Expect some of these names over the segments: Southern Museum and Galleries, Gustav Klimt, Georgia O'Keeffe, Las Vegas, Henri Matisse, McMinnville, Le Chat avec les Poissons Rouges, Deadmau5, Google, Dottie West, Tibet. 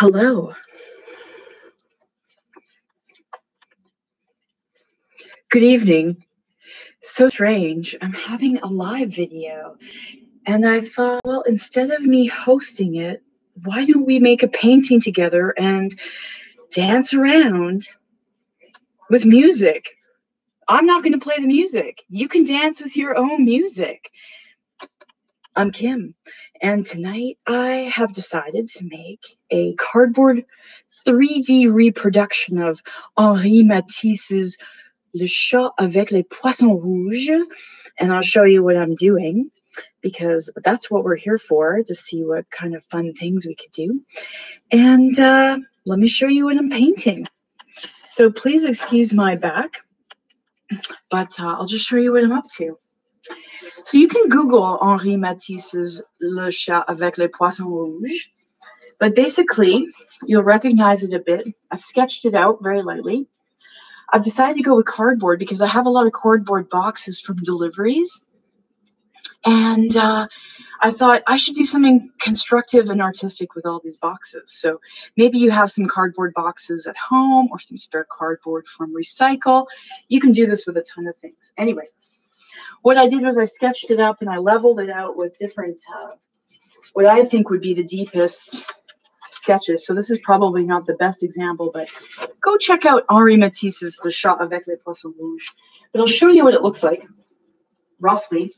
Hello. Good evening. So strange, I'm having a live video. And I thought, well, instead of me hosting it, why don't we make a painting together and dance around with music? I'm not going to play the music. You can dance with your own music. I'm Kim, and tonight I have decided to make a cardboard 3D reproduction of Henri Matisse's Le Chat avec les Poissons Rouges, and I'll show you what I'm doing, because that's what we're here for, to see what kind of fun things we could do. And let me show you what I'm painting. So please excuse my back, but I'll just show you what I'm up to. So you can Google Henri Matisse's Le Chat avec les Poissons Rouges, but basically you'll recognize it a bit. I've sketched it out very lightly. I've decided to go with cardboard because I have a lot of cardboard boxes from deliveries, and I thought I should do something constructive and artistic with all these boxes. So maybe you have some cardboard boxes at home or some spare cardboard from recycle. You can do this with a ton of things. Anyway, what I did was I sketched it up and I leveled it out with different, what I think would be the deepest sketches. So this is probably not the best example, but go check out Henri Matisse's Le Chat avec les Poissons Rouges. But I'll show you what it looks like, roughly.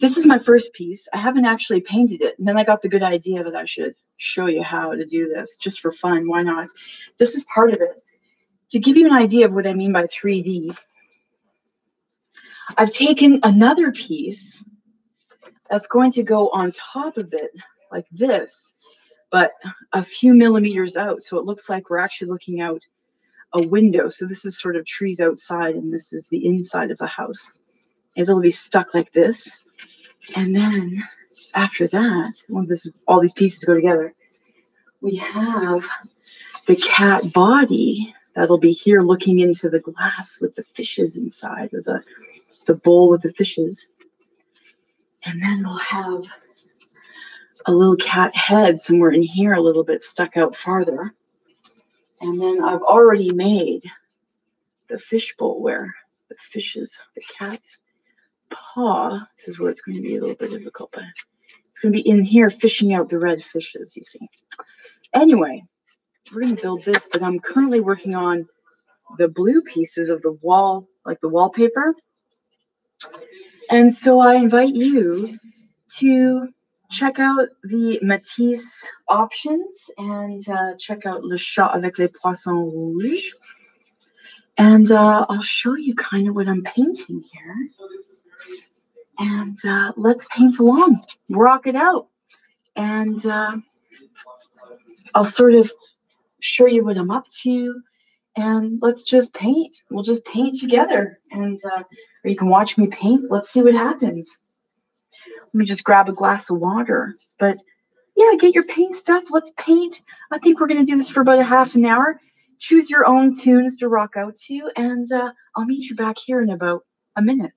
This is my first piece. I haven't actually painted it. And then I got the good idea that I should show you how to do this just for fun. Why not? This is part of it. To give you an idea of what I mean by 3D, I've taken another piece that's going to go on top of it like this, but a few millimeters out. So it looks like we're actually looking out a window. So this is sort of trees outside, and this is the inside of the house. It'll be stuck like this. And then after that, well, this is, all these pieces go together. We have the cat body that'll be here looking into the glass with the fishes inside, or the bowl with the fishes. And then we'll have a little cat head somewhere in here, a little bit stuck out farther. And then I've already made the fish bowl where the fishes, the cat's paw, this is where it's going to be a little bit difficult, but it's going to be in here fishing out the red fishes, you see. Anyway, we're going to build this, but I'm currently working on the blue pieces of the wall, like the wallpaper. And so I invite you to check out the Matisse options and check out Le Chat avec les Poissons Rouges. And I'll show you kind of what I'm painting here. And let's paint along, rock it out. And I'll sort of show you what I'm up to. And let's just paint. We'll just paint together. And or you can watch me paint. Let's see what happens. Let me just grab a glass of water. But yeah, get your paint stuff. Let's paint. I think we're going to do this for about a half an hour. Choose your own tunes to rock out to. And I'll meet you back here in about a minute.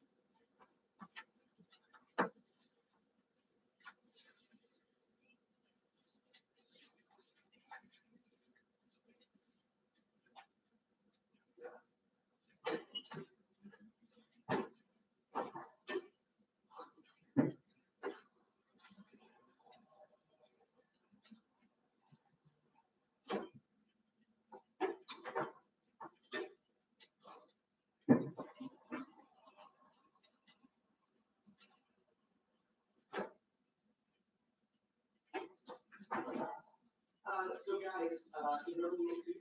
So guys, in our room too,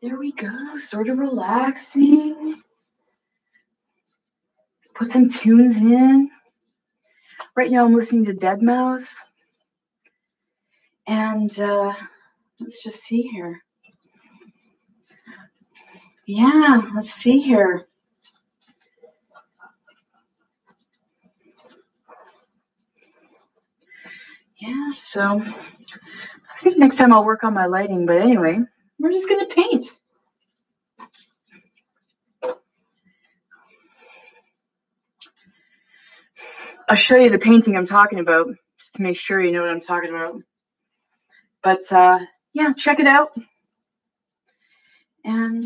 there we go, sort of relaxing. Put some tunes in. Right now I'm listening to Deadmau5. And let's just see here. Yeah, let's see here. Yeah, so I think next time I'll work on my lighting, but anyway, we're just going to paint. I'll show you the painting I'm talking about, just to make sure you know what I'm talking about. But yeah, check it out. And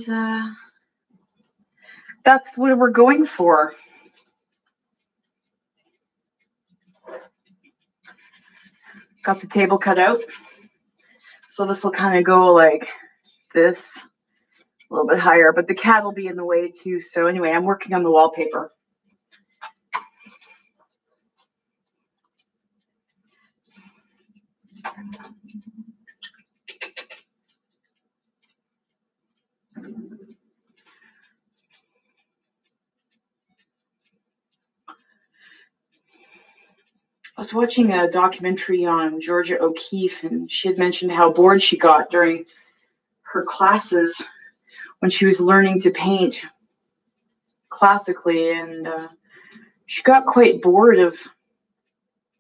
that's what we're going for. Got the table cut out. So this will kind of go like this, a little bit higher, but the cat will be in the way too. So anyway, I'm working on the wallpaper. I was watching a documentary on Georgia O'Keeffe, and she had mentioned how bored she got during her classes when she was learning to paint classically, and she got quite bored of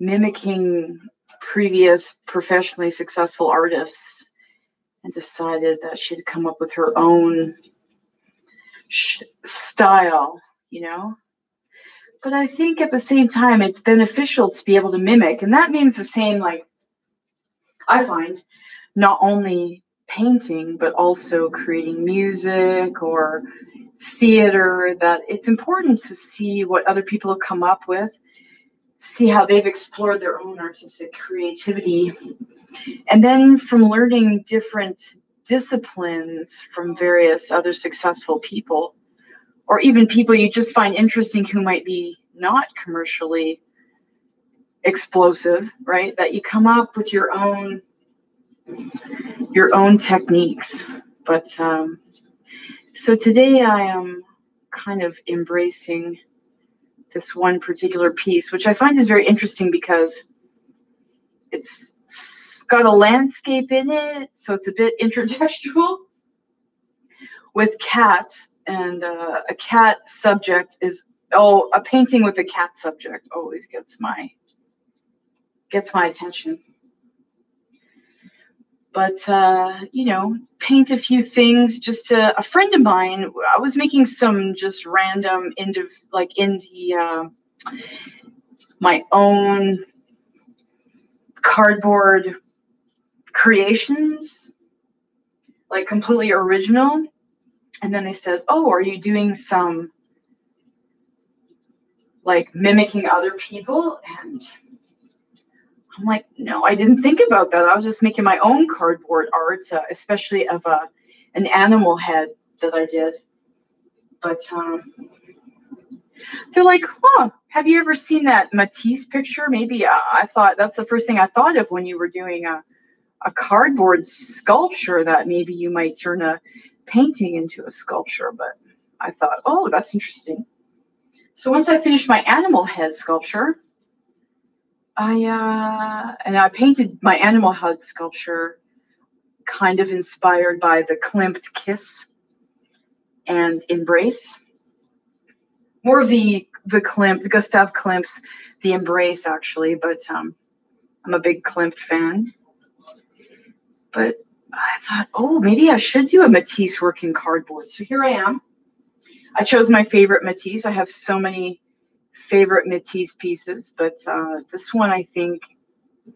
mimicking previous professionally successful artists and decided that she had come up with her own style, you know? But I think at the same time, it's beneficial to be able to mimic. And that means the same, like, I find, not only painting, but also creating music or theater, that it's important to see what other people have come up with, see how they've explored their own artistic creativity. And then from learning different disciplines from various other successful people, or even people you just find interesting who might be not commercially explosive, right? That you come up with your own techniques. But so today I am kind of embracing this one particular piece, which I find is very interesting because it's got a landscape in it, so it's a bit intertextual with cats. And a cat subject is, oh, a painting with a cat subject always gets my attention. But, you know, paint a few things. Just a friend of mine, I was making some just random, my own cardboard creations, like completely original. And then they said, oh, are you doing some, like, mimicking other people? And I'm like, no, I didn't think about that. I was just making my own cardboard art, especially of an animal head that I did. But they're like, huh, have you ever seen that Matisse picture? Maybe I thought that's the first thing I thought of when you were doing a cardboard sculpture, that maybe you might turn a painting into a sculpture. But I thought, oh, that's interesting. So once I finished my animal head sculpture, I painted my animal head sculpture kind of inspired by the Klimt kiss and embrace. More of Gustav Klimt's The Embrace, actually, but I'm a big Klimt fan. But I thought, oh, maybe I should do a Matisse work in cardboard. So here I am. I chose my favorite Matisse. I have so many favorite Matisse pieces, but this one I think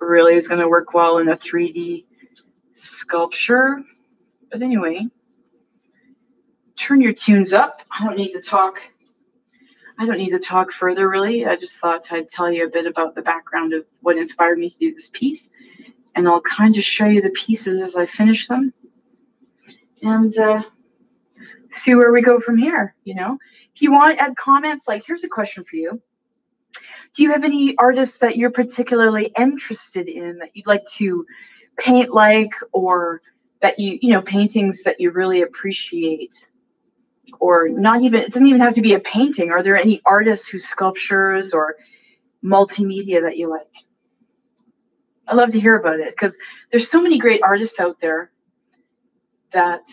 really is going to work well in a 3D sculpture. But anyway, turn your tunes up. I don't need to talk further, really. I just thought I'd tell you a bit about the background of what inspired me to do this piece. And I'll kind of show you the pieces as I finish them and see where we go from here, you know. If you want, add comments, like, here's a question for you. Do you have any artists that you're particularly interested in that you'd like to paint like, or that you know, paintings that you really appreciate? Or not even, it doesn't even have to be a painting. Are there any artists whose sculptures or multimedia that you like? I love to hear about it because there's so many great artists out there that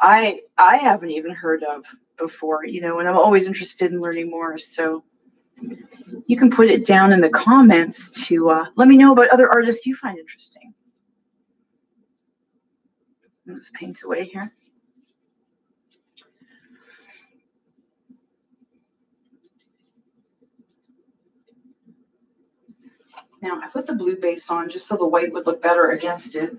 I haven't even heard of before, you know, and I'm always interested in learning more. So you can put it down in the comments to let me know about other artists you find interesting. Let's paint away here. Now I put the blue base on just so the white would look better against it.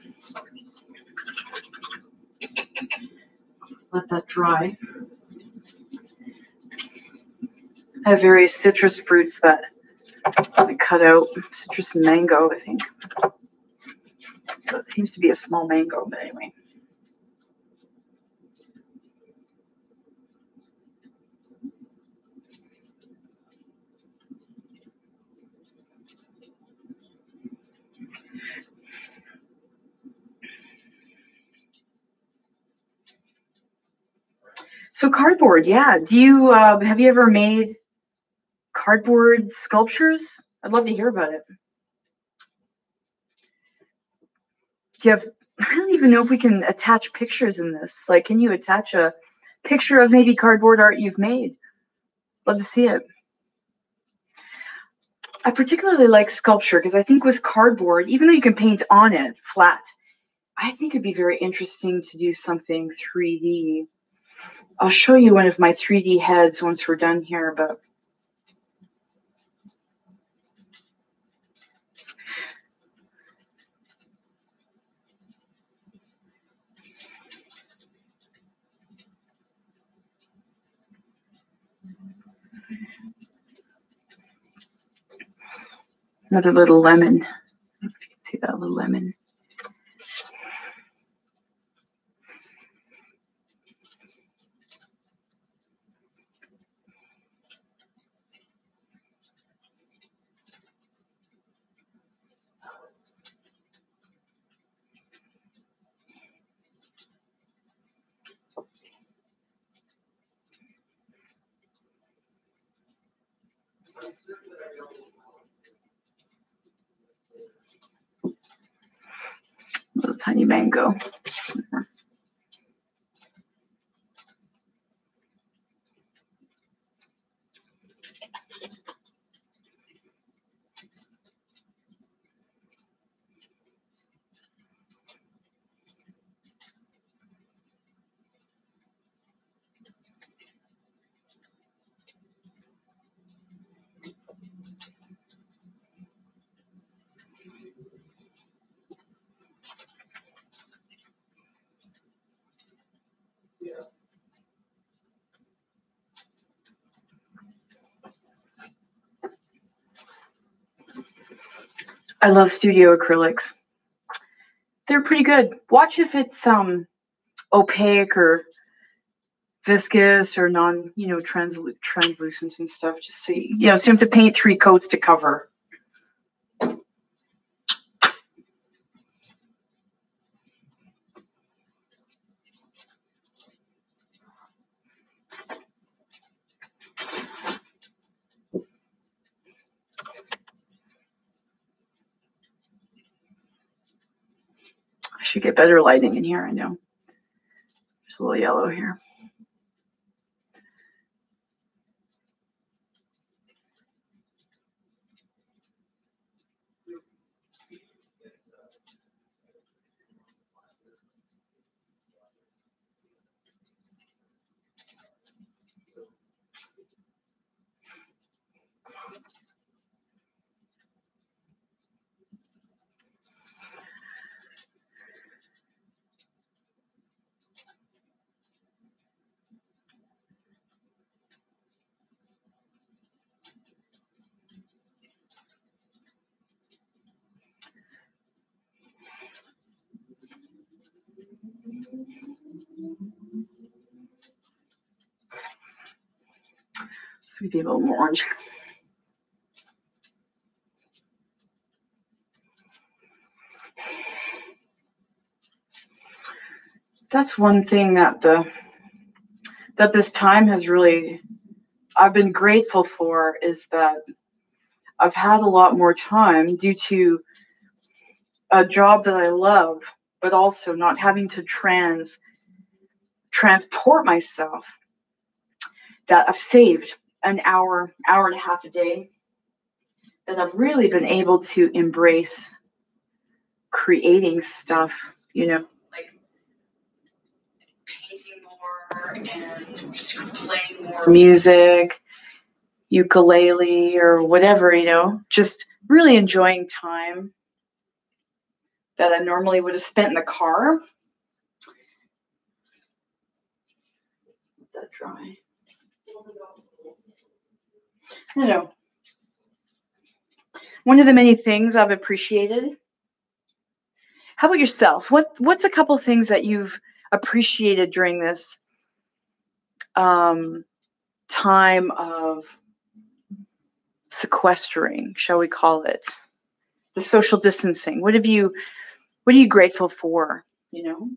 Let that dry. I have various citrus fruits that I cut out. Citrus and mango, I think. So it seems to be a small mango, but anyway. So cardboard, yeah. Do you have you ever made cardboard sculptures? I'd love to hear about it. Do you have? I don't even know if we can attach pictures in this. Like, can you attach a picture of maybe cardboard art you've made? Love to see it. I particularly like sculpture because I think with cardboard, even though you can paint on it flat, I think it'd be very interesting to do something 3D. I'll show you one of my 3D heads once we're done here, but another little lemon. I don't know if you can see that little lemon. Little tiny mango. I love studio acrylics. They're pretty good. Watch if it's opaque or viscous or non, you know, translucent and stuff. Just see, you know, so you have to paint three coats to cover. Should get better lighting in here, I know. There's a little yellow here. This is going to be a little more orange. That's one thing that this time has really, I've been grateful for, is that I've had a lot more time due to a job that I love, but also not having to transport myself, that I've saved an hour, hour and a half a day, that I've really been able to embrace creating stuff, you know, like painting more and playing more music, ukulele or whatever, you know, just really enjoying time that I normally would have spent in the car. Let that dry. I don't know. One of the many things I've appreciated. How about yourself? What's a couple of things that you've appreciated during this time of sequestering, shall we call it? The social distancing. What are you grateful for, you know?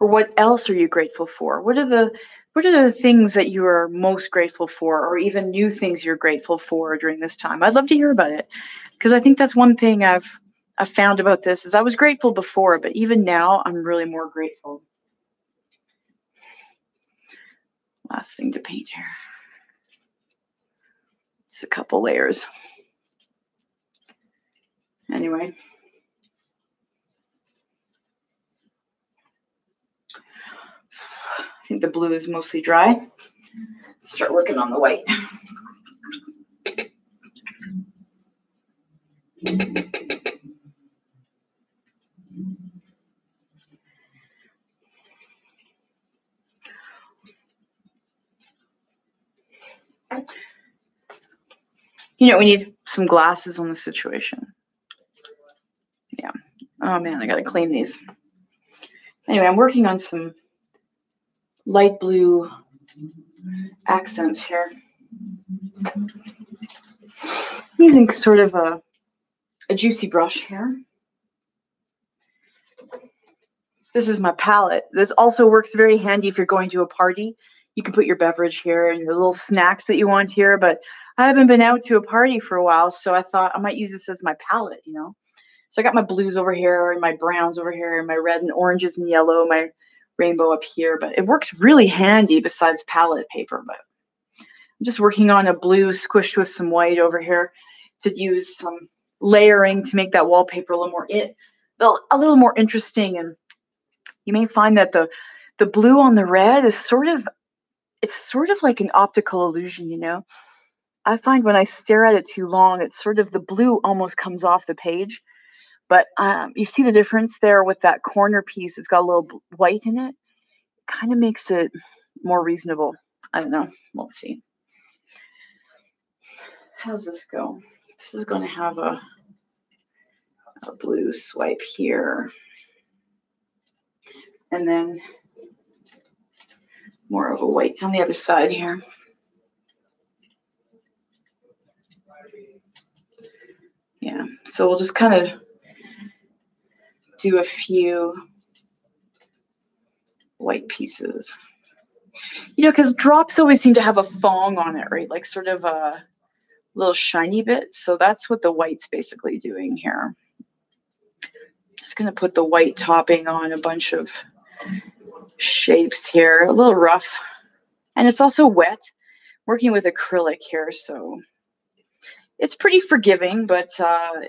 Or what else are you grateful for? What are the things that you are most grateful for, or even new things you're grateful for during this time? I'd love to hear about it, because I think that's one thing I found about this is I was grateful before, but even now I'm really more grateful. Last thing to paint here. It's a couple layers. Anyway. I think the blue is mostly dry. Start working on the white. You know, we need some glasses on the situation. Yeah. Oh man, I gotta clean these. Anyway, I'm working on some light blue accents here. I'm using sort of a juicy brush here. This is my palette. This also works very handy if you're going to a party. You can put your beverage here and your little snacks that you want here, but I haven't been out to a party for a while, so I thought I might use this as my palette, you know? So I got my blues over here and my browns over here and my red and oranges and yellow, my rainbow up here, but it works really handy besides palette paper. But I'm just working on a blue squished with some white over here to use some layering to make that wallpaper a little more interesting. And you may find that the blue on the red is sort of like an optical illusion, you know. I find when I stare at it too long, it's sort of the blue almost comes off the page. But you see the difference there with that corner piece. It's got a little white in it. Kind of makes it more reasonable. I don't know. We'll see. How's this go? This is going to have a blue swipe here. And then more of a white on the other side here. Yeah. So we'll just kind of do a few white pieces, you know, because drops always seem to have a fong on it, right? Like sort of a little shiny bit. So that's what the white's basically doing here. Just going to put the white topping on a bunch of shapes here, a little rough. And it's also wet, working with acrylic here. So it's pretty forgiving, but,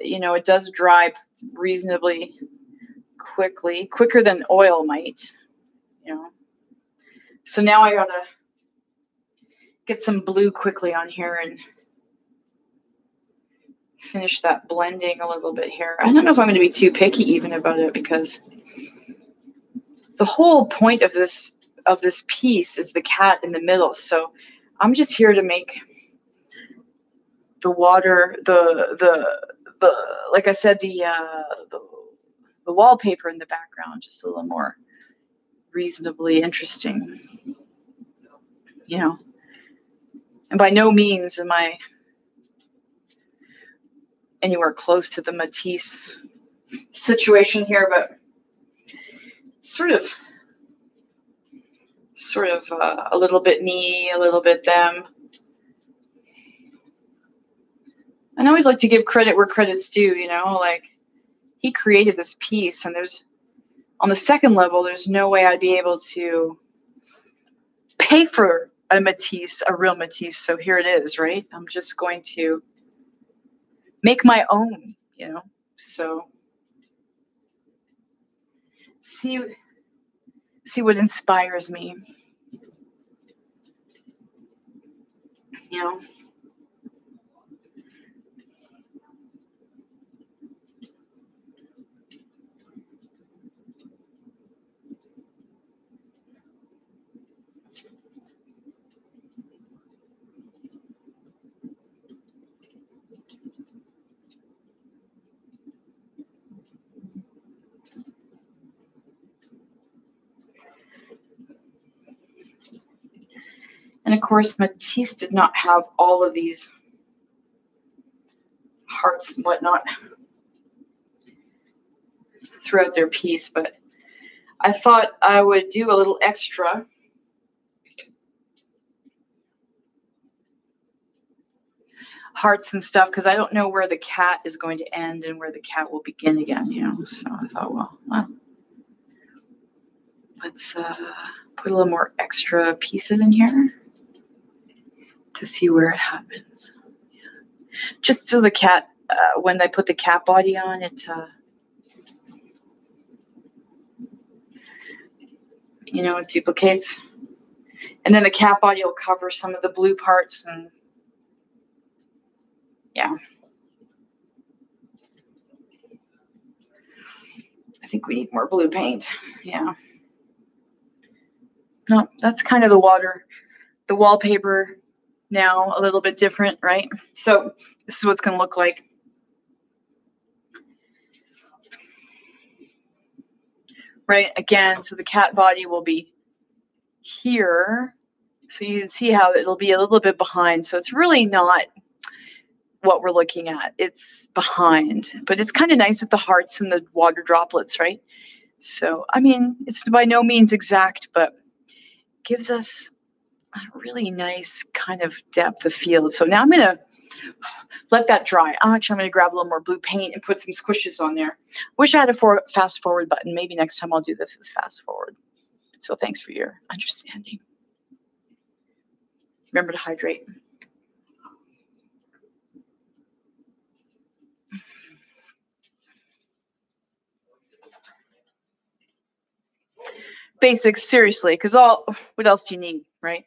you know, it does dry reasonably quickly, quicker than oil might, you know. So now I gotta get some blue quickly on here and finish that blending a little bit here. I don't know if I'm gonna be too picky even about it, because the whole point of this piece is the cat in the middle. So I'm just here to make the water, like I said, the wallpaper in the background just a little more reasonably interesting, you know. And by no means am I anywhere close to the Matisse situation here, but sort of a little bit me, a little bit them. And I always like to give credit where credit's due, you know, like he created this piece, and there's, on the second level, there's no way I'd be able to pay for a Matisse, a real Matisse. So here it is, right? I'm just going to make my own, you know, so see what inspires me. You know? And of course, Matisse did not have all of these hearts and whatnot throughout their piece, but I thought I would do a little extra. Hearts and stuff, because I don't know where the cat is going to end and where the cat will begin again, you know, so I thought, well let's put a little more extra pieces in here to see where it happens. Yeah. Just so the cat, when they put the cat body on, it, you know, it duplicates. And then the cat body will cover some of the blue parts and, yeah. I think we need more blue paint, yeah. No, that's kind of the wallpaper now, a little bit different, right? So this is what it's going to look like. Right, again, so the cat body will be here. So you can see how it'll be a little bit behind. So it's really not what we're looking at. It's behind. But it's kind of nice with the hearts and the water droplets, right? So, I mean, it's by no means exact, but it gives us a really nice kind of depth of field. So now I'm going to let that dry. Actually, I'm going to grab a little more blue paint and put some squishes on there. Wish I had a fast forward button. Maybe next time I'll do this as fast forward. So thanks for your understanding. Remember to hydrate. Basics, seriously, because what else do you need, right?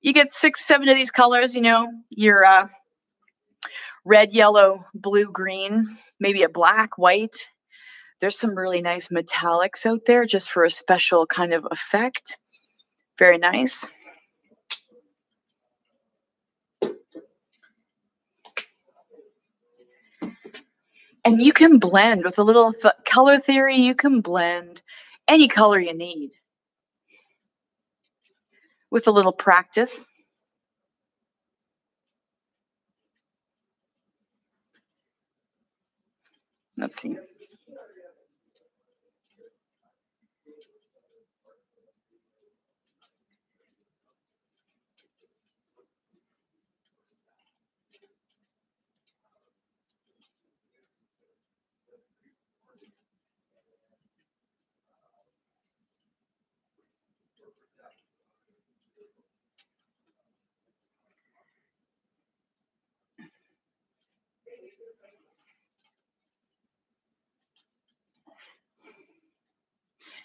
You get 6, 7 of these colors, you know, your red, yellow, blue, green, maybe a black, white. There's some really nice metallics out there just for a special kind of effect. Very nice. And you can blend with a little color theory. You can blend any color you need with a little practice. Let's see.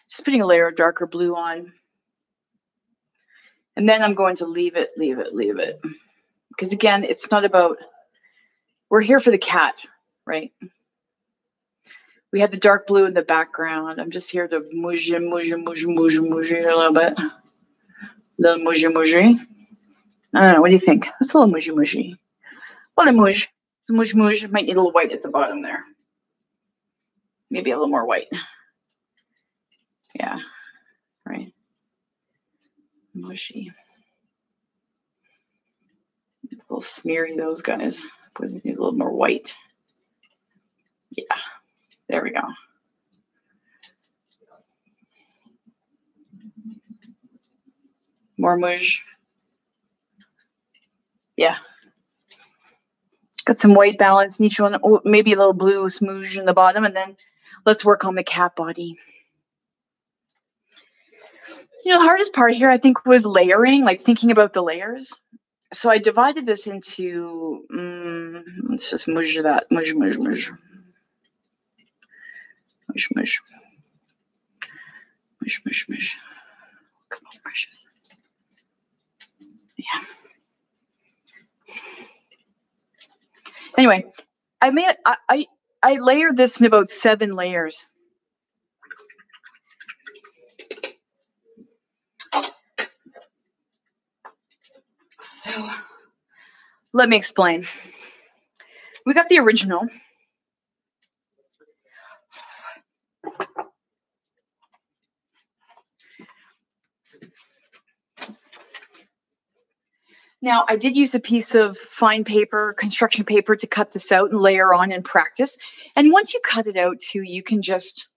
Just putting a layer of darker blue on. And then I'm going to leave it. Because again, it's not about, we're here for the cat, right? We had the dark blue in the background. I'm just here to mouge a little bit. A little mouge. I don't know, what do you think? That's a little mouge. What a mouge. Mouge. Might need a little white at the bottom there. Maybe a little more white. Yeah, right. Mushy. A little smeary, those guys. Put it a little more white. Yeah, there we go. More mush. Yeah. Got some white balance in each one. Oh, maybe a little blue smoosh in the bottom. And then let's work on the cat body. You know, the hardest part here, I think, was layering, like thinking about the layers. So I divided this into, let's just mush that, mush. Come on, precious. Yeah. Anyway, I layered this in about 7 layers. So let me explain. We got the original. Now, I did use a piece of fine paper, construction paper, to cut this out and layer on and practice. And once you cut it out, too, you can just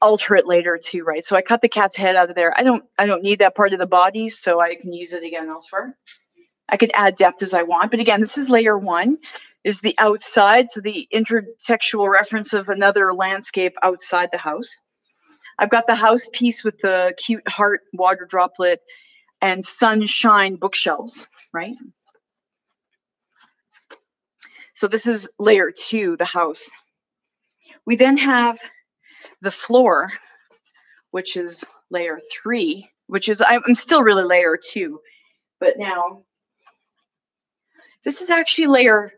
alter it later, too, right? So I cut the cat's head out of there. I don't need that part of the body, so I can use it again elsewhere. I could add depth as I want. But again, this is layer 1. There's the outside, so the intertextual reference of another landscape outside the house. I've got the house piece with the cute heart water droplet and sunshine bookshelves, right? So this is layer 2, the house. We then have the floor, which is layer 3, which is, I'm still really layer 2, but now this is actually layer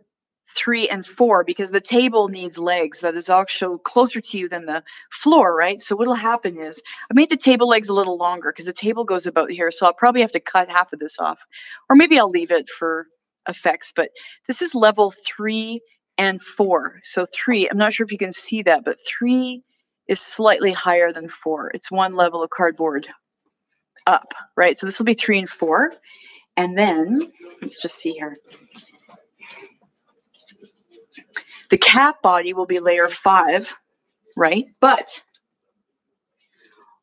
3 and 4 because the table needs legs. That is also closer to you than the floor, right? So what'll happen is I made the table legs a little longer because the table goes about here. So I'll probably have to cut half of this off, or maybe I'll leave it for effects. But this is level 3 and 4. So 3, I'm not sure if you can see that, but 3 is slightly higher than 4. It's 1 level of cardboard up, right? So this will be 3 and 4. And then let's just see here. The cat body will be layer 5, right? But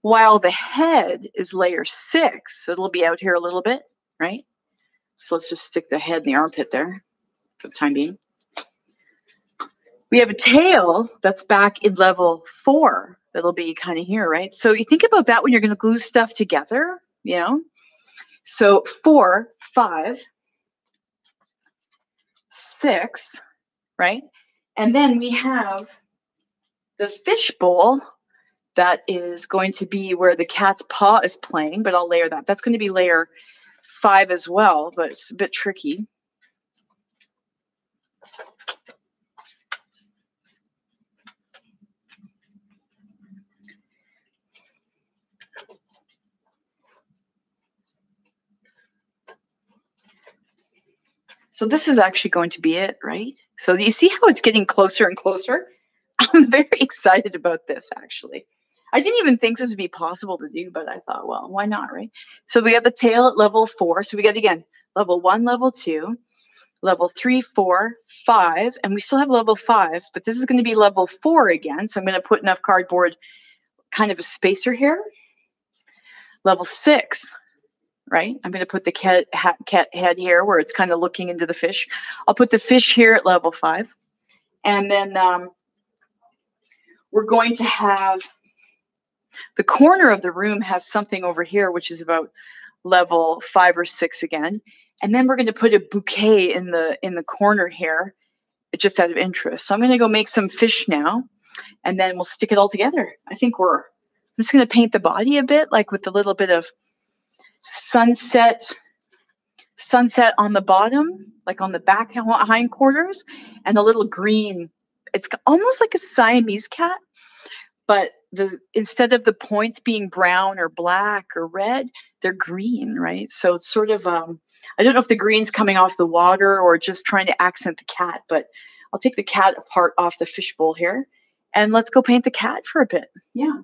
while the head is layer 6, so it'll be out here a little bit, right? So let's just stick the head in the armpit there for the time being. We have a tail that's back in level 4. That'll be kind of here, right? So you think about that when you're going to glue stuff together, you know? So 4, 5, 6, right? And then we have the fishbowl that is going to be where the cat's paw is playing, but I'll layer that. That's going to be layer 5 as well, but it's a bit tricky. So this is actually going to be it, right? So you see how it's getting closer and closer? I'm very excited about this, actually. I didn't even think this would be possible to do, but I thought, well, why not, right? So we got the tail at level 4. So we got, again, level 1, level 2, level 3, 4, 5, and we still have level 5, but this is going to be level 4 again. So I'm going to put enough cardboard, kind of a spacer here. Level 6. Right? I'm going to put the cat head here where it's kind of looking into the fish. I'll put the fish here at level 5. And then we're going to have the corner of the room has something over here, which is about level 5 or 6 again. And then we're going to put a bouquet in the corner here, just out of interest. So I'm going to go make some fish now, and then we'll stick it all together. I think I'm just going to paint the body a bit, like with a little bit of sunset on the bottom, like on the back hindquarters, and a little green. It's almost like a Siamese cat, but instead of the points being brown or black or red, they're green, right? So it's sort of, I don't know if the green's coming off the water or just trying to accent the cat, but I'll take the cat apart off the fishbowl here, and let's go paint the cat for a bit. Yeah.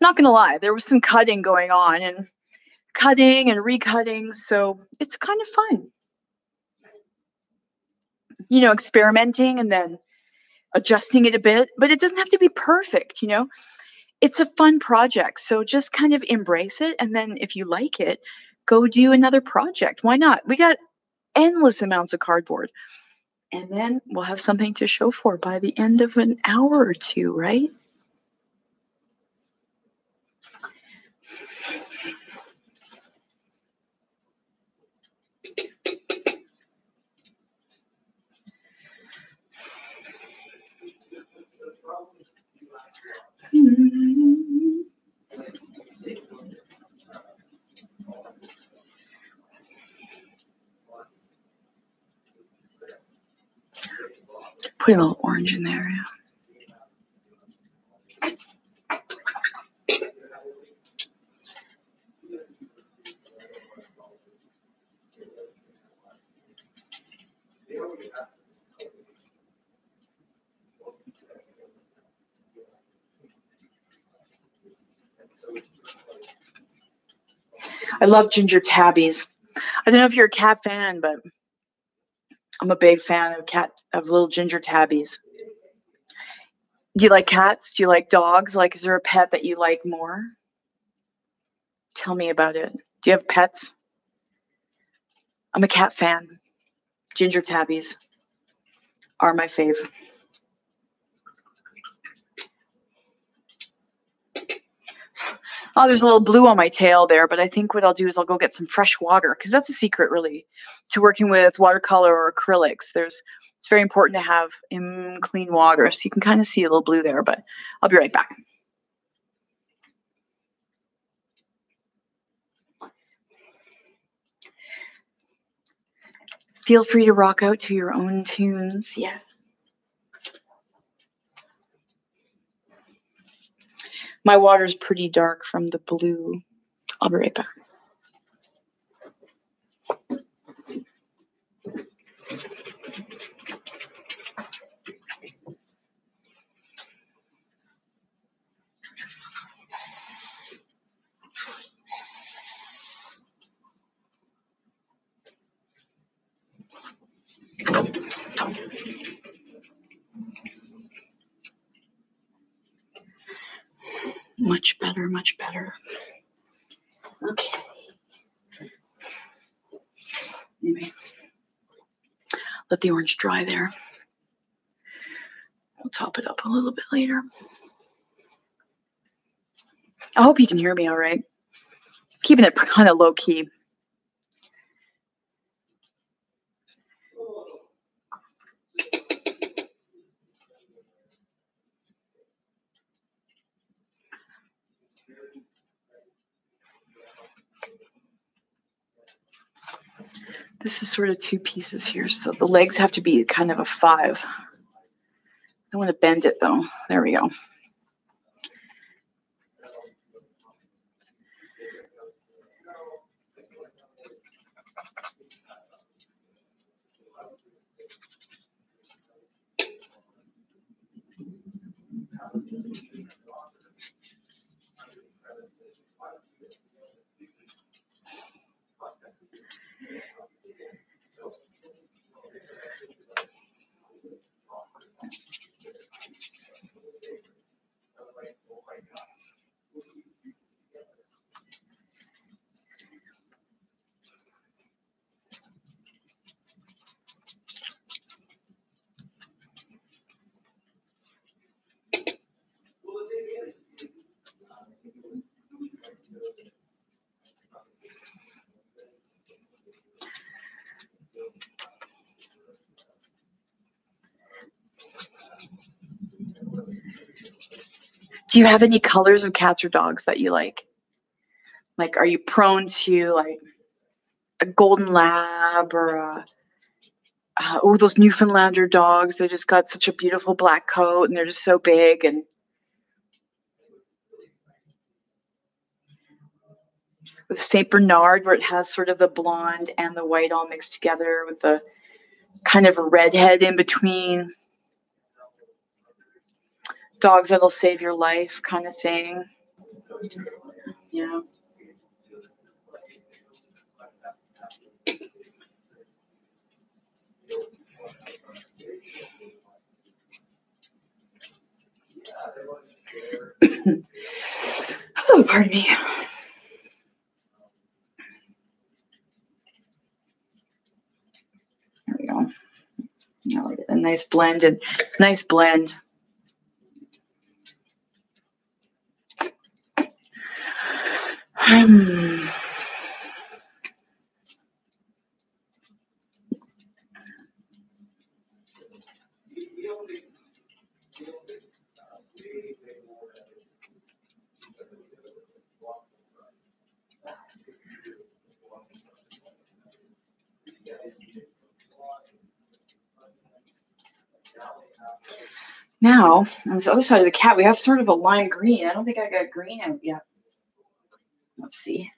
Not gonna lie, there was some cutting going on and cutting and recutting, so it's kind of fun, you know, experimenting and then adjusting it a bit, but it doesn't have to be perfect, you know. It's a fun project, so just kind of embrace it, and then if you like it, go do another project. Why not? We got endless amounts of cardboard, and then we'll have something to show for by the end of an hour or two, right? Put a little orange in there, yeah. I love ginger tabbies. I don't know if you're a cat fan, but I'm a big fan of little ginger tabbies. Do you like cats? Do you like dogs? Like, is there a pet that you like more? Tell me about it. Do you have pets? I'm a cat fan. Ginger tabbies are my fave. Oh, there's a little blue on my tail there, but I think what I'll do is I'll go get some fresh water, because that's a secret, really, to working with watercolor or acrylics. It's very important to have clean water, so you can kind of see a little blue there, but I'll be right back. Feel free to rock out to your own tunes, yeah. My water's pretty dark from the blue. I'll be right back. Much better, much better. Okay. Anyway, let the orange dry there. We'll top it up a little bit later. I hope you can hear me all right. Keeping it kind of low key. This is sort of two pieces here, so the legs have to be kind of a 5. I want to bend it though. There we go. Do you have any colors of cats or dogs that you like? Like, are you prone to like a golden lab or those Newfoundlander dogs? They just got such a beautiful black coat and they're just so big. And with St. Bernard, where it has sort of the blonde and the white all mixed together with the kind of a redhead in between. Dogs that'll save your life kind of thing. Yeah. Oh, pardon me. There we go. Now we get a nice blend and nice blend. Now, on this other side of the cat, we have sort of a lime green. I don't think I got green out yet. Let's see.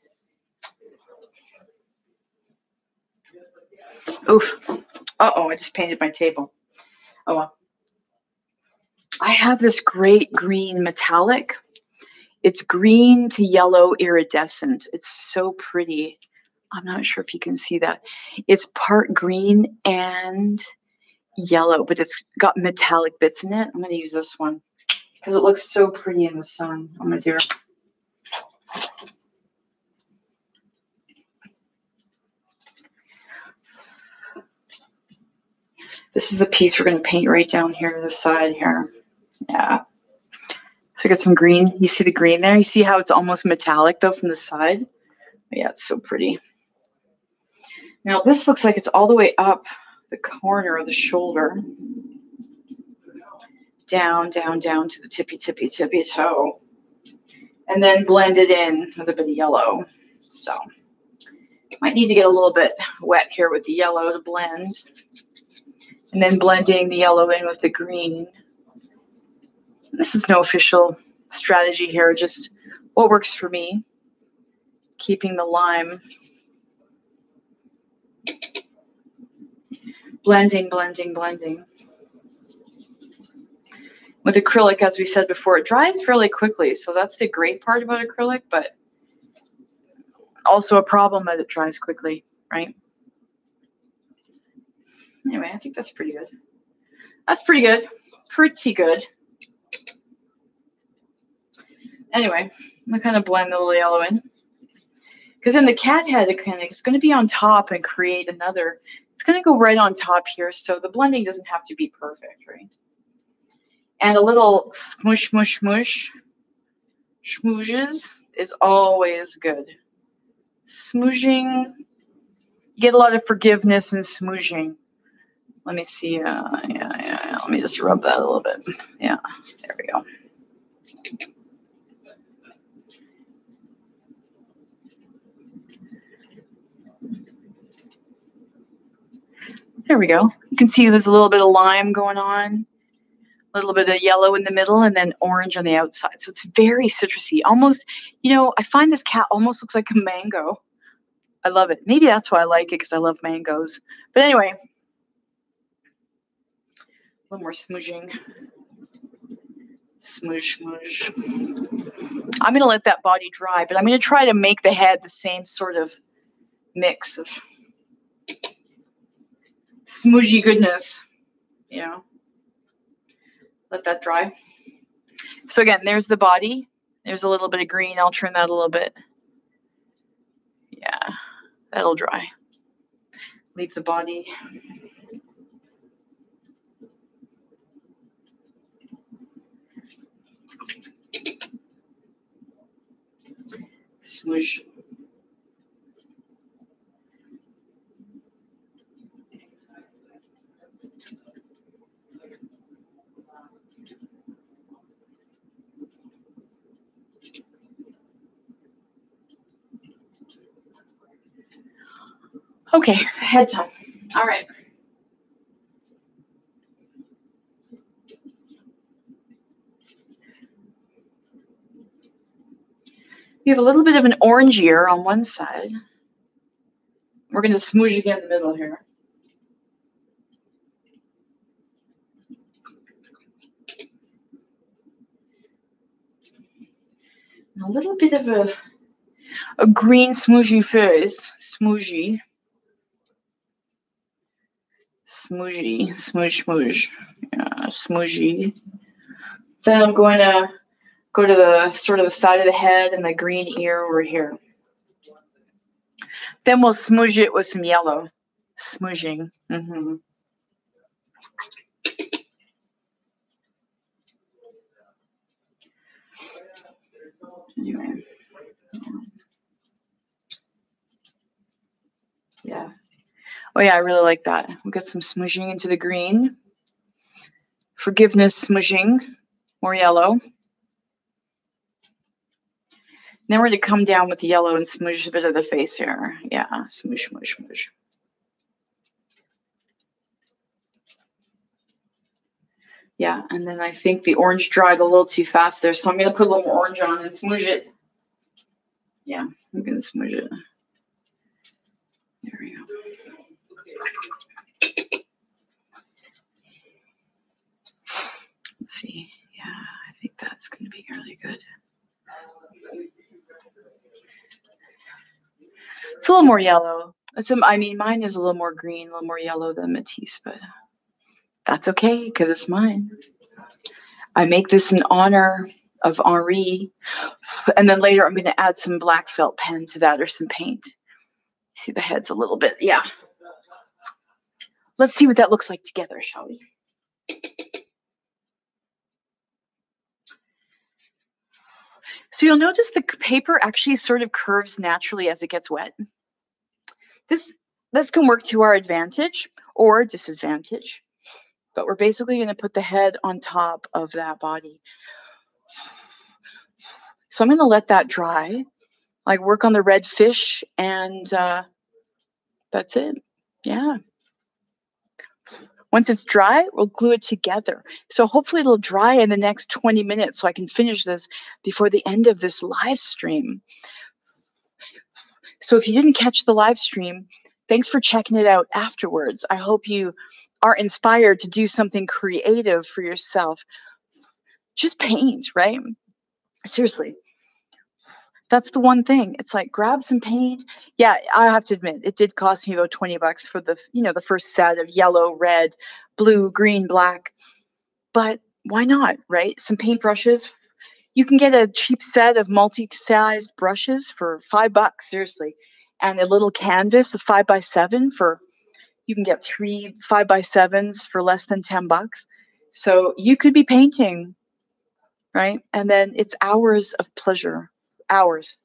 Oof. Uh-oh, I just painted my table. Oh, well. I have this great green metallic. It's green to yellow iridescent. It's so pretty. I'm not sure if you can see that. It's part green and yellow, but it's got metallic bits in it. I'm going to use this one because it looks so pretty in the sun. I'm going to do it. This is the piece we're going to paint right down here to the side here. Yeah. So I got some green. You see the green there? You see how it's almost metallic, though, from the side? But yeah, it's so pretty. Now, this looks like it's all the way up the corner of the shoulder. Down, down, down to the tippy, tippy, tippy toe. And then blend it in with a bit of yellow. So might need to get a little bit wet here with the yellow to blend. And then blending the yellow in with the green. This is no official strategy here, just what works for me. Keeping the lime. Blending, blending, blending. With acrylic, as we said before, it dries fairly quickly. So that's the great part about acrylic, but also a problem that it dries quickly, right? Anyway, I think that's pretty good. That's pretty good. Pretty good. Anyway, I'm going to kind of blend the little yellow in. Because then the cat head is going to be on top and create another. It's going to go right on top here, so the blending doesn't have to be perfect, right? And a little smoosh, smoosh, smoosh. Schmoozes is always good. Smooshing. You get a lot of forgiveness in smooshing. Let me see. Yeah. Let me just rub that a little bit. Yeah, there we go. There we go. You can see there's a little bit of lime going on, a little bit of yellow in the middle, and then orange on the outside. So it's very citrusy. Almost, you know, I find this cat almost looks like a mango. I love it. Maybe that's why I like it, because I love mangoes. But anyway. A little more smooshing. Smoosh, smoosh. I'm going to let that body dry, but I'm going to try to make the head the same sort of mix of smooshy goodness, you know. Let that dry. So again, there's the body. There's a little bit of green. I'll turn that a little bit. Yeah, that'll dry. Leave the body. Smoosh. Okay, head time. All right. You have a little bit of an orange ear on one side. We're going to smoosh again in the middle here. And a little bit of a green smooshy face. Smooshy. Smooshy. Smoosh, smoosh. Yeah, smooshy. Then I'm going to go to the sort of the side of the head and the green ear over here. Then we'll smoosh it with some yellow. Smooshing. Mm-hmm. Anyway. Yeah. Oh, yeah, I really like that. We'll get some smooshing into the green. Forgiveness smooshing. More yellow. Then we're going to come down with the yellow and smoosh a bit of the face here. Yeah, smoosh, smoosh, smoosh. Yeah, and then I think the orange dried a little too fast there, so I'm going to put a little more orange on and smoosh it. Yeah, I'm going to smoosh it. There we go. Let's see. Yeah, I think that's going to be really good. It's a little more yellow. It's a, I mean, mine is a little more green, a little more yellow than Matisse, but that's okay because it's mine. I make this in honor of Henri, and then later I'm going to add some black felt pen to that or some paint. See the heads a little bit, yeah. Let's see what that looks like together, shall we? So you'll notice the paper actually sort of curves naturally as it gets wet. This can work to our advantage or disadvantage, but we're basically going to put the head on top of that body. So I'm going to let that dry, like work on the red fish, and that's it. Yeah. Once it's dry, we'll glue it together. So hopefully it'll dry in the next 20 minutes so I can finish this before the end of this live stream. So if you didn't catch the live stream, thanks for checking it out afterwards. I hope you are inspired to do something creative for yourself. Just paint, right? Seriously. That's the one thing. It's like grab some paint. Yeah, I have to admit, it did cost me about 20 bucks for the, you know, the first set of yellow, red, blue, green, black. But why not, right? Some paint brushes. You can get a cheap set of multi-sized brushes for $5, seriously. And a little canvas, a 5x7 for, you can get 3 5x7s for less than $10. So you could be painting, right? And then it's hours of pleasure. Hours.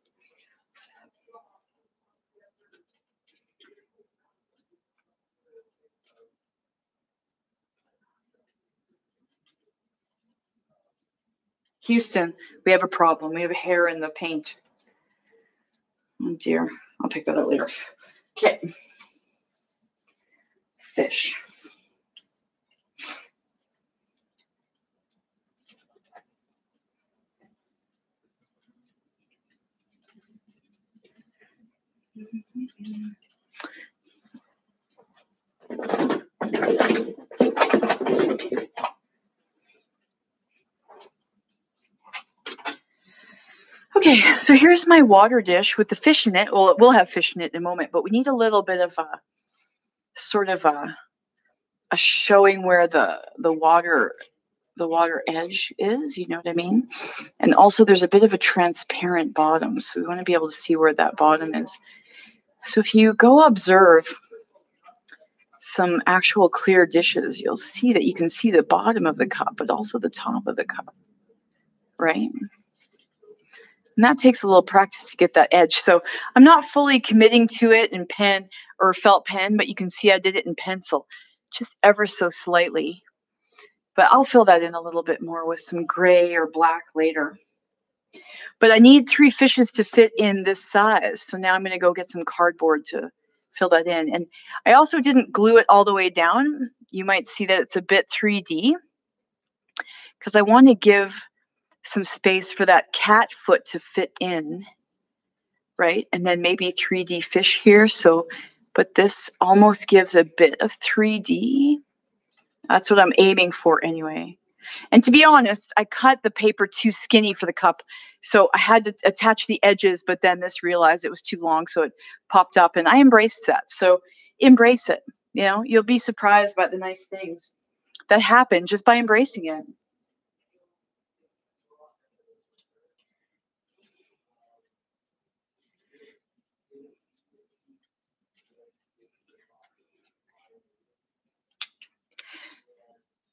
Houston, we have a problem. We have a hair in the paint. Oh dear. I'll pick that up later. Okay. Fish. Okay, so here's my water dish with the fish in it. Well, it will have fish in it in a moment, but we need a little bit of a sort of a showing where the water edge is, you know what I mean? And also there's a bit of a transparent bottom, so we want to be able to see where that bottom is. So if you go observe some actual clear dishes, you'll see that you can see the bottom of the cup, but also the top of the cup, right? And that takes a little practice to get that edge. So I'm not fully committing to it in pen or felt pen, but you can see I did it in pencil, just ever so slightly. But I'll fill that in a little bit more with some gray or black later. But I need 3 fishes to fit in this size. So now I'm going to go get some cardboard to fill that in. And I also didn't glue it all the way down. You might see that it's a bit 3D because I want to give some space for that cat foot to fit in, right? And then maybe 3D fish here. So, but this almost gives a bit of 3D. That's what I'm aiming for anyway. And to be honest, I cut the paper too skinny for the cup. So I had to attach the edges, but then this realized it was too long. So it popped up and I embraced that. So embrace it. You know, you'll be surprised by the nice things that happen just by embracing it.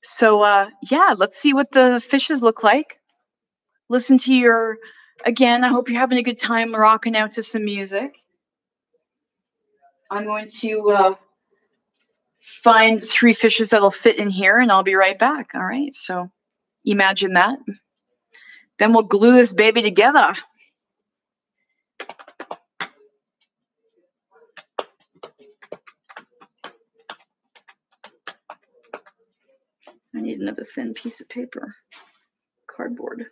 So, yeah, let's see what the fishes look like. Listen to your, again, I hope you're having a good time rocking out to some music. I'm going to find 3 fishes that'll fit in here, and I'll be right back. All right, so imagine that. Then we'll glue this baby together. I need another thin piece of paper, cardboard.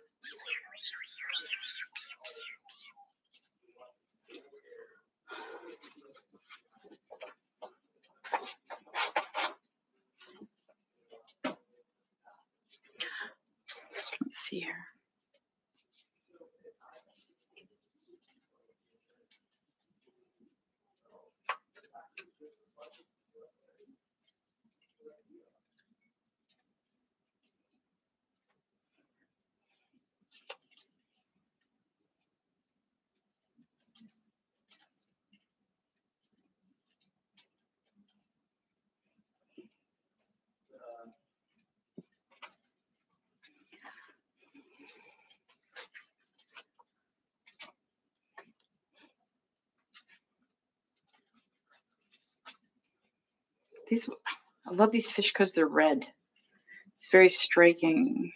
Let's see here. These, I love these fish because they're red. It's very striking.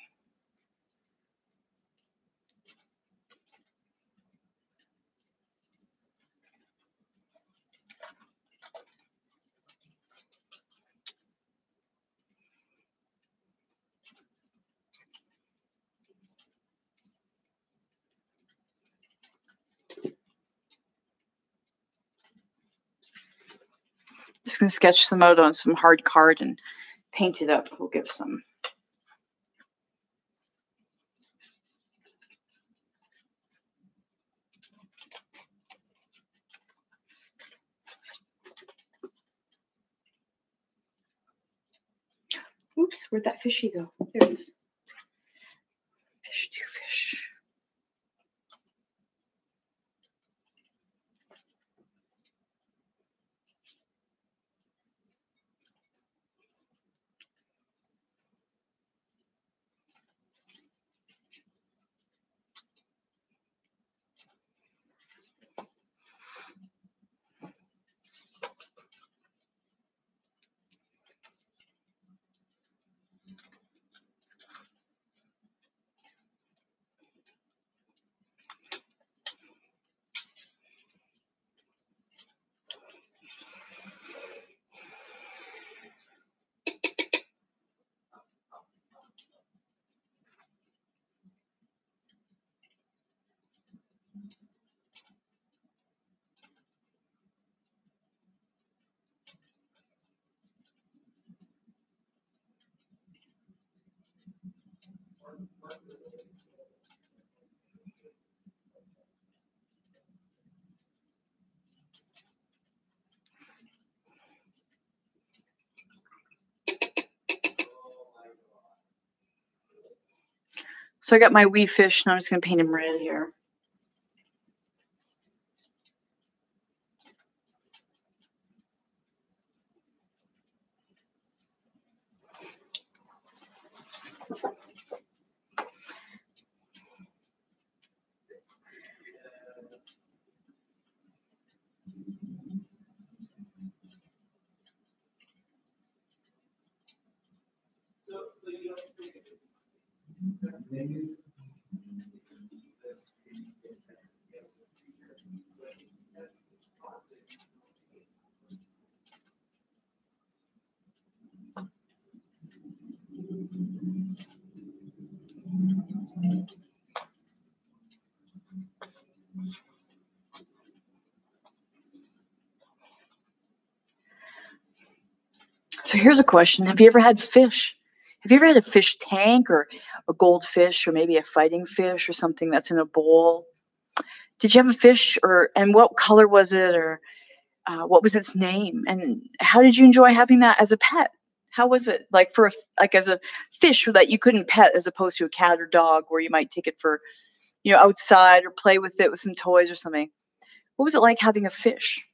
Just gonna sketch some out on some hard card and paint it up. We'll give some. Oops, where'd that fishy go? There it is. Fish, two fish. So I got my wee fish, and I'm just going to paint him red here. So here's a question. Have you ever had fish? Have you ever had a fish tank or a goldfish or maybe a fighting fish or something that's in a bowl? Did you have a fish, or and what color was it, or what was its name? And how did you enjoy having that as a pet? How was it like for a, like as a fish that you couldn't pet as opposed to a cat or dog where you might take it for, you know, outside or play with it with some toys or something? What was it like having a fish?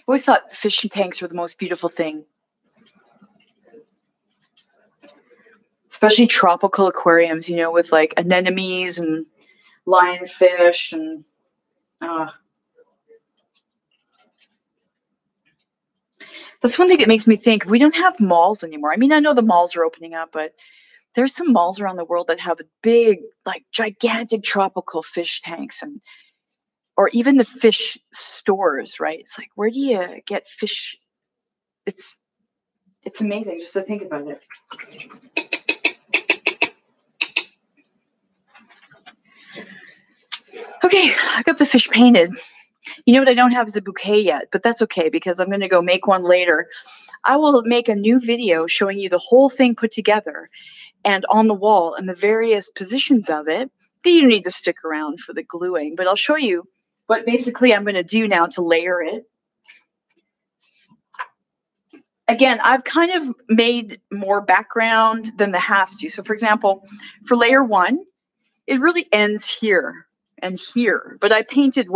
I always thought fish tanks were the most beautiful thing. Especially tropical aquariums, you know, with like anemones and lionfish and that's one thing that makes me think we don't have malls anymore. I mean, I know the malls are opening up, but there's some malls around the world that have big, like gigantic tropical fish tanks and or even the fish stores, right? It's like, where do you get fish? It's It's amazing just to think about it. Okay, I got the fish painted. You know what I don't have is a bouquet yet, but that's okay because I'm going to go make one later. I will make a new video showing you the whole thing put together and on the wall and the various positions of it. You don't need to stick around for the gluing, but I'll show you what basically I'm going to do now to layer it. Again, I've kind of made more background than the has to. So for example, for layer one, it really ends here and here, but I painted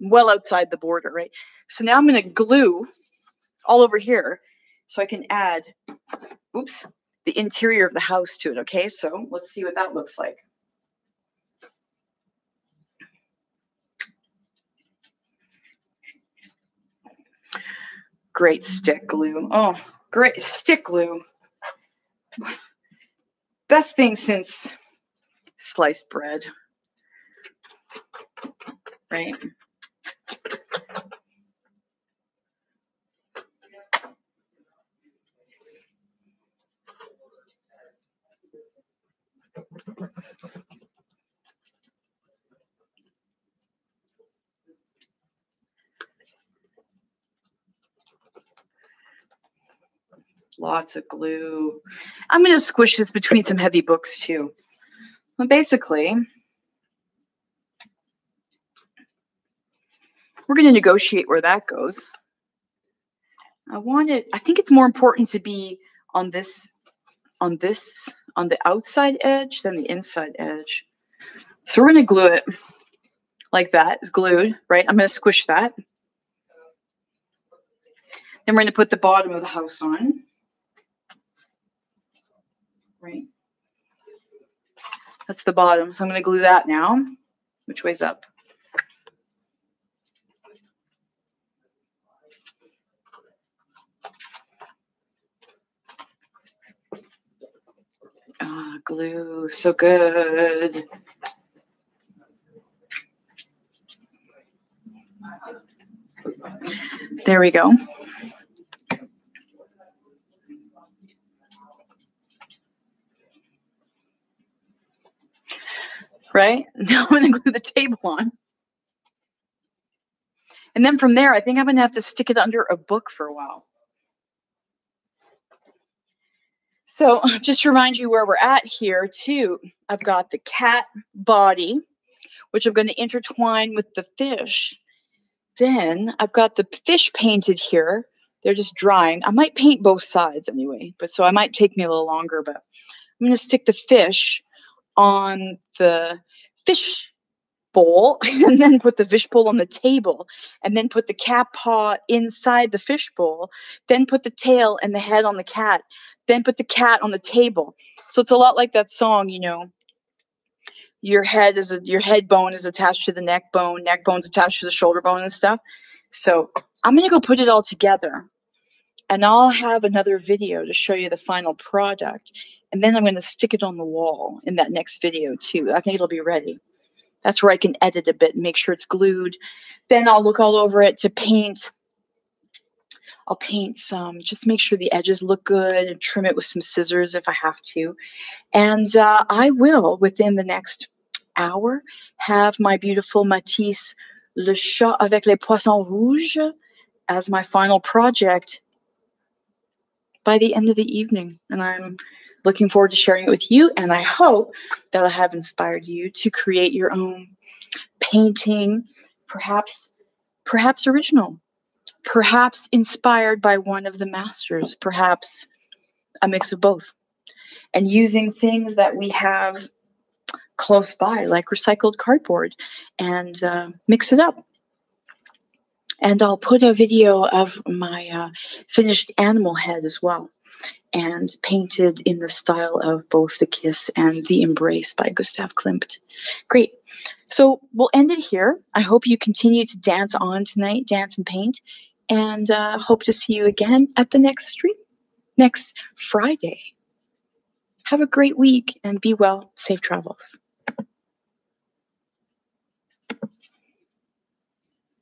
well outside the border, right? So now I'm going to glue all over here so I can add, oops, the interior of the house to it. Okay, so let's see what that looks like. Great stick glue. Oh, great stick glue. Best thing since sliced bread, right? Lots of glue. I'm going to squish this between some heavy books too. Well, basically, we're going to negotiate where that goes. I want it, I think it's more important to be on this, on the outside edge than the inside edge. So we're going to glue it like that. It's glued, right? I'm going to squish that. Then we're going to put the bottom of the house on. Right. That's the bottom. So I'm going to glue that now. Which way's up? Ah, glue. So good. There we go. Right? Now I'm going to glue the table on. And then from there, I think I'm going to have to stick it under a book for a while. So just to remind you where we're at here too, I've got the cat body, which I'm going to intertwine with the fish. Then I've got the fish painted here. They're just drying. I might paint both sides anyway, but so I might take me a little longer, but I'm going to stick the fish on the fish bowl and then put the fish bowl on the table and then put the cat paw inside the fish bowl, then put the tail and the head on the cat, then put the cat on the table. So it's a lot like that song, you know, your head bone is attached to the neck bone's attached to the shoulder bone and stuff. So I'm going to go put it all together and I'll have another video to show you the final product. And then I'm going to stick it on the wall in that next video too. I think it'll be ready. That's where I can edit a bit and make sure it's glued. Then I'll look all over it to paint. I'll paint some, just make sure the edges look good and trim it with some scissors if I have to. And I will, within the next hour, have my beautiful Matisse Le Chat avec les Poissons Rouges as my final project by the end of the evening. And I'm looking forward to sharing it with you, and I hope that I have inspired you to create your own painting, perhaps original, perhaps inspired by one of the masters, perhaps a mix of both, and using things that we have close by, like recycled cardboard, and mix it up. And I'll put a video of my finished animal head as well, and painted in the style of both The Kiss and The Embrace by Gustav Klimt. Great. So we'll end it here. I hope you continue to dance on tonight, dance and paint, and hope to see you again at the next stream, next Friday. Have a great week and be well. Safe travels.